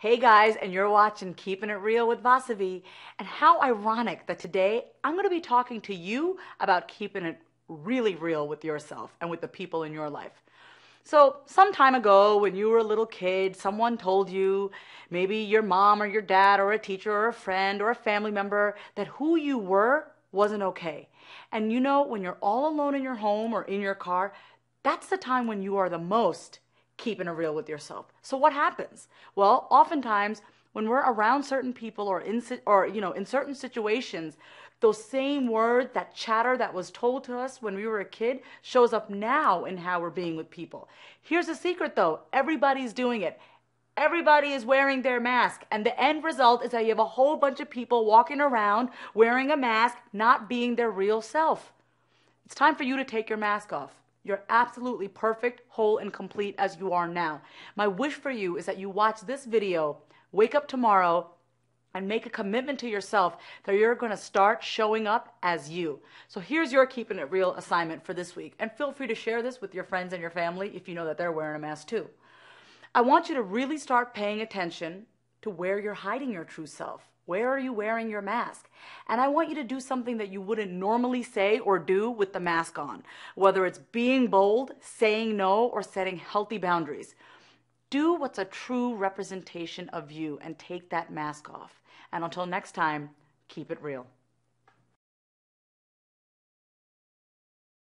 Hey guys, and you're watching Keeping It Real with Vasavi. And how ironic that today I'm going to be talking to you about keeping it really real with yourself and with the people in your life. So some time ago when you were a little kid, someone told you, maybe your mom or your dad or a teacher or a friend or a family member, that who you were wasn't okay. And you know, when you're all alone in your home or in your car, that's the time when you are the most keeping it real with yourself. So what happens? Well, oftentimes when we're around certain people or in certain situations, those same words, that chatter that was told to us when we were a kid, shows up now in how we're being with people. Here's the secret though, everybody's doing it. Everybody is wearing their mask, and the end result is that you have a whole bunch of people walking around wearing a mask, not being their real self. It's time for you to take your mask off. You're absolutely perfect, whole, and complete as you are now. My wish for you is that you watch this video, wake up tomorrow, and make a commitment to yourself that you're going to start showing up as you. So here's your Keeping It Real assignment for this week. And feel free to share this with your friends and your family if you know that they're wearing a mask too. I want you to really start paying attention to where you're hiding your true self. Where are you wearing your mask? And I want you to do something that you wouldn't normally say or do with the mask on, whether it's being bold, saying no, or setting healthy boundaries. Do what's a true representation of you and take that mask off. And until next time, keep it real.